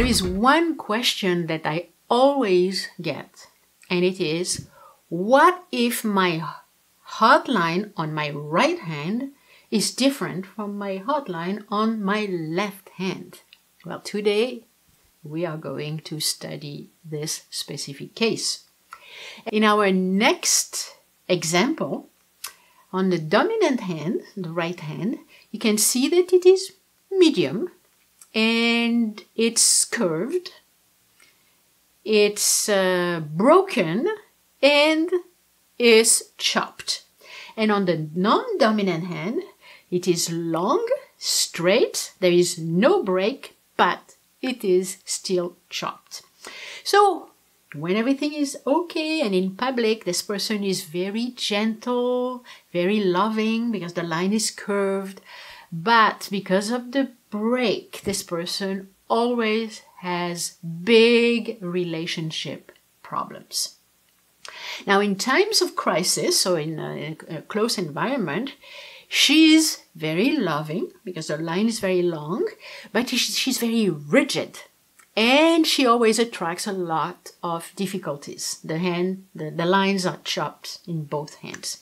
There is one question that I always get, and it is, what if my hotline on my right hand is different from my hotline on my left hand? Well, today we are going to study this specific case. In our next example, on the dominant hand, the right hand, you can see that it is medium and it's curved, it's broken and is chopped. And on the non-dominant hand, it is long, straight, there is no break, but it is still chopped. So when everything is okay and in public, this person is very gentle, very loving because the line is curved, but because of the break, this person always has big relationship problems. Now, in times of crisis, or in a close environment, she's very loving because her line is very long, but she's very rigid. And she always attracts a lot of difficulties. The lines are chopped in both hands.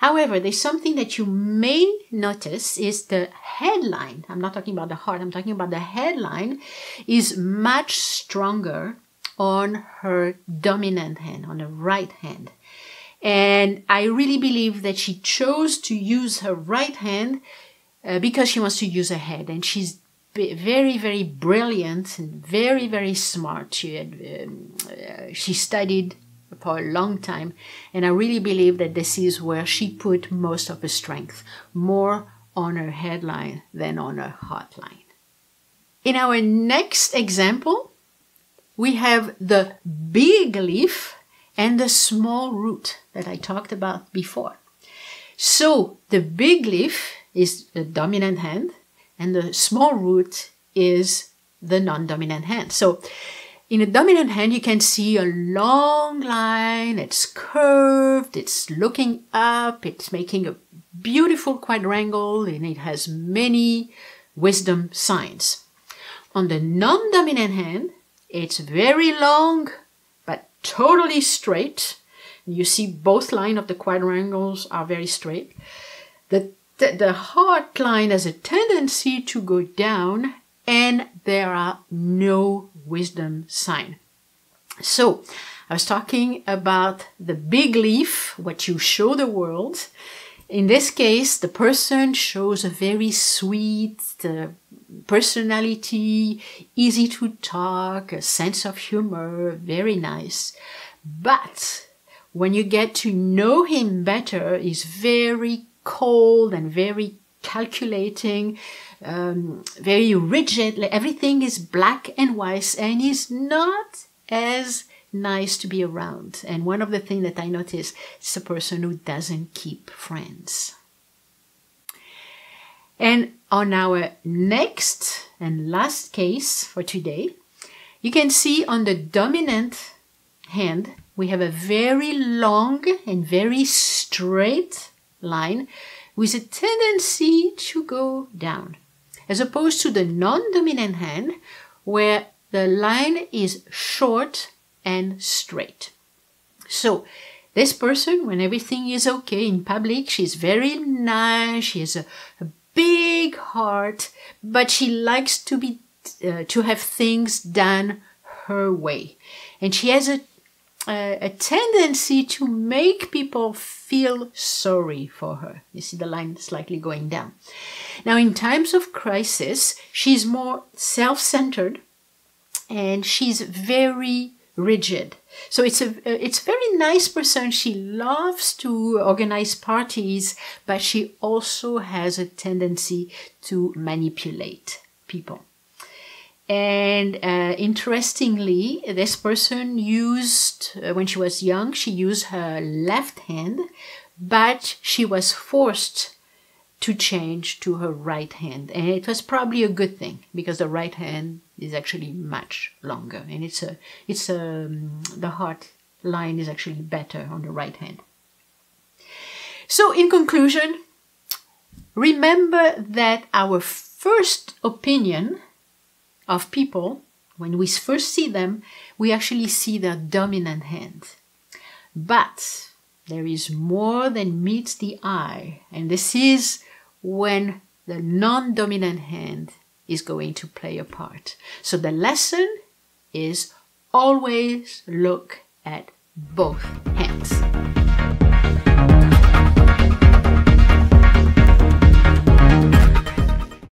However, there's something that you may notice is the headline. I'm not talking about the heart, I'm talking about the headline is much stronger on her dominant hand, on the right hand. And I really believe that she chose to use her right hand because she wants to use her head. And she's very, very brilliant and very, very smart. She studied for a long time, and I really believe that this is where she put most of her strength, more on her headline than on her hotline. In our next example, we have the big leaf and the small root that I talked about before. So the big leaf is the dominant hand and the small root is the non-dominant hand. So in a dominant hand, you can see a long line, it's curved, it's looking up, it's making a beautiful quadrangle, and it has many wisdom signs. On the non-dominant hand, it's very long, but totally straight. You see both lines of the quadrangles are very straight. The heart line has a tendency to go down, and there are no wisdom sign. So I was talking about the big leaf, what you show the world. In this case, the person shows a very sweet personality, easy to talk, a sense of humor, very nice. But when you get to know him better, he's very cold and very calculating, very rigid. Everything is black and white, and he's not as nice to be around. And one of the things that I notice is a person who doesn't keep friends. And on our next and last case for today, you can see on the dominant hand, we have a very long and very straight line with a tendency to go down, as opposed to the non-dominant hand, where the line is short and straight. So this person, when everything is okay in public, she's very nice, she has a big heart, but she likes to have things done her way, and she has a tendency to make people feel sorry for her. You see the line slightly going down. Now, in times of crisis, she's more self-centered and she's very rigid. So it's a very nice person. She loves to organize parties, but she also has a tendency to manipulate people. And interestingly, this person used, when she was young, she used her left hand, but she was forced to change to her right hand. And it was probably a good thing because the right hand is actually much longer. And the heart line is actually better on the right hand. So in conclusion, remember that our first opinion of people When we first see them, we actually see their dominant hand. But there is more than meets the eye, and this is when the non-dominant hand is going to play a part. So the lesson is always look at both hands.